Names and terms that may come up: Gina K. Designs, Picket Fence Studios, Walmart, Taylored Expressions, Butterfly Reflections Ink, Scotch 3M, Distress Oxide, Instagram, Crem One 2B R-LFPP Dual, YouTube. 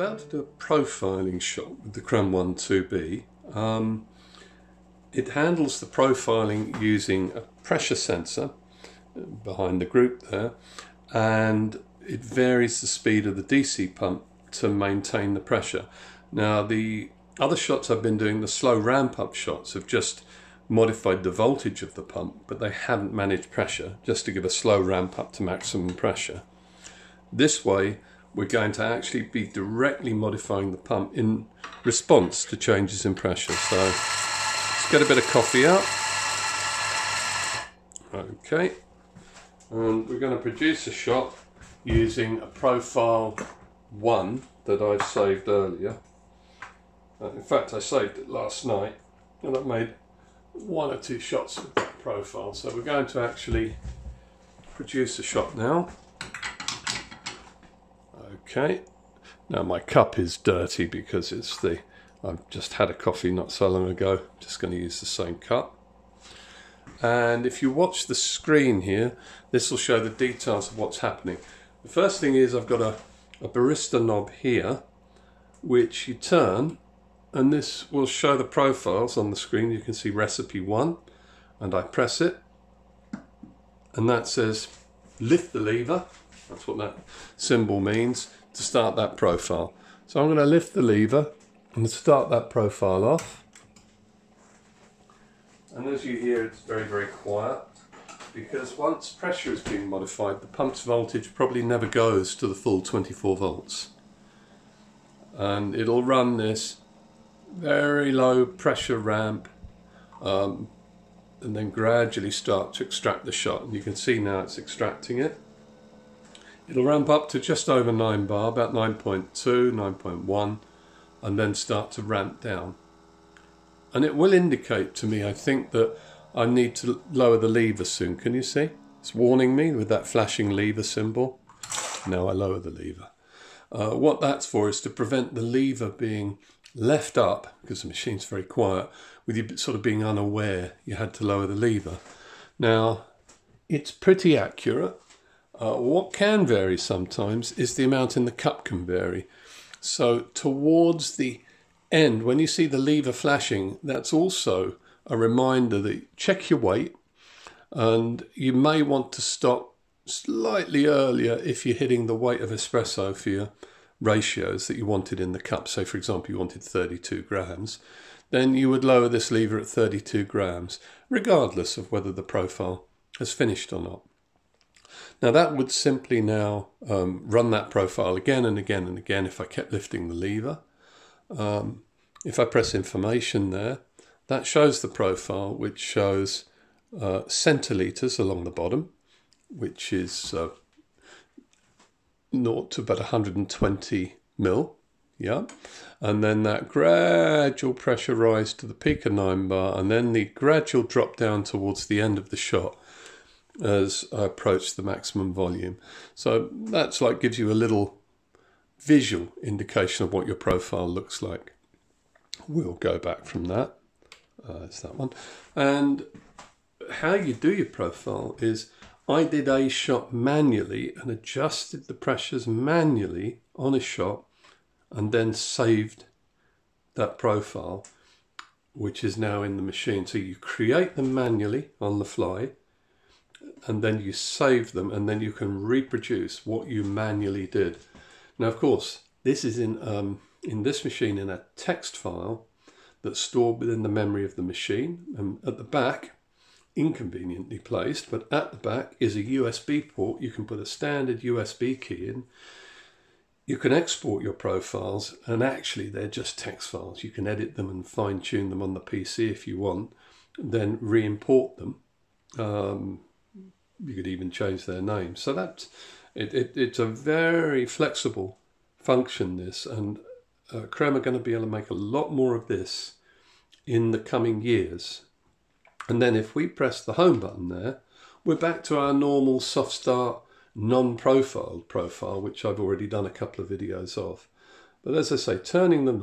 about to do a profiling shot with the Crem One 2B. It handles the profiling using a pressure sensor behind the group there, and it varies the speed of the DC pump to maintain the pressure. Now, the other shots I've been doing, the slow ramp up shots, have just modified the voltage of the pump, but they haven't managed pressure, just to give a slow ramp up to maximum pressure. This way, we're going to actually be directly modifying the pump in response to changes in pressure. So let's get a bit of coffee out. Okay, and we're going to produce a shot using a profile one that I've saved earlier. In fact, I saved it last night and I've made one or two shots of that profile. So we're going to actually produce a shot now. Okay, now my cup is dirty because it's I've just had a coffee not so long ago. I'm just going to use the same cup. And if you watch the screen here, this will show the details of what's happening. The first thing is I've got a barista knob here, which you turn, and this will show the profiles on the screen. You can see recipe one, and I press it, and that says lift the lever. That's what that symbol means, to start that profile. So I'm going to lift the lever and start that profile off. And as you hear, it's very, very quiet, because once pressure is being modified, the pump's voltage probably never goes to the full 24 volts. And it'll run this very low pressure ramp and then gradually start to extract the shot. And you can see now it's extracting it. It'll ramp up to just over 9 bar, about 9.2, 9.1, and then start to ramp down. And it will indicate to me, I think, that I need to lower the lever soon. Can you see? It's warning me with that flashing lever symbol. Now I lower the lever. What that's for is to prevent the lever being left up, because the machine's very quiet, with you sort of being unaware you had to lower the lever. Now, it's pretty accurate. What can vary sometimes is the amount in the cup can vary. So towards the end, when you see the lever flashing, that's also a reminder that check your weight, and you may want to stop slightly earlier if you're hitting the weight of espresso for your ratios that you wanted in the cup. So for example, you wanted 32 grams, then you would lower this lever at 32 grams, regardless of whether the profile has finished or not. Now that would simply now run that profile again and again and again if I kept lifting the lever. If I press information there, that shows the profile, which shows centiliters along the bottom, which is 0 to about 120 mil. Yeah, and then that gradual pressure rise to the peak of 9 bar, and then the gradual drop down towards the end of the shot as I approach the maximum volume. So that's like gives you a little visual indication of what your profile looks like. We'll go back from that. It's that one. And how you do your profile is I did a shot manually and adjusted the pressures manually on a shot, and then saved that profile, which is now in the machine. So you create them manually on the fly, and then you save them, and then you can reproduce what you manually did. Now, of course, this is in this machine in a text file that's stored within the memory of the machine. And at the back, inconveniently placed, but at the back is a USB port. You can put a standard USB key in. You can export your profiles, and actually they're just text files. You can edit them and fine tune them on the PC if you want, then re-import them. You could even change their name. So that's it's a very flexible function, this, and Crem are going to be able to make a lot more of this in the coming years. And then if we press the home button there, we're back to our normal soft start non-profiled profile, which I've already done a couple of videos of. But as I say, turning them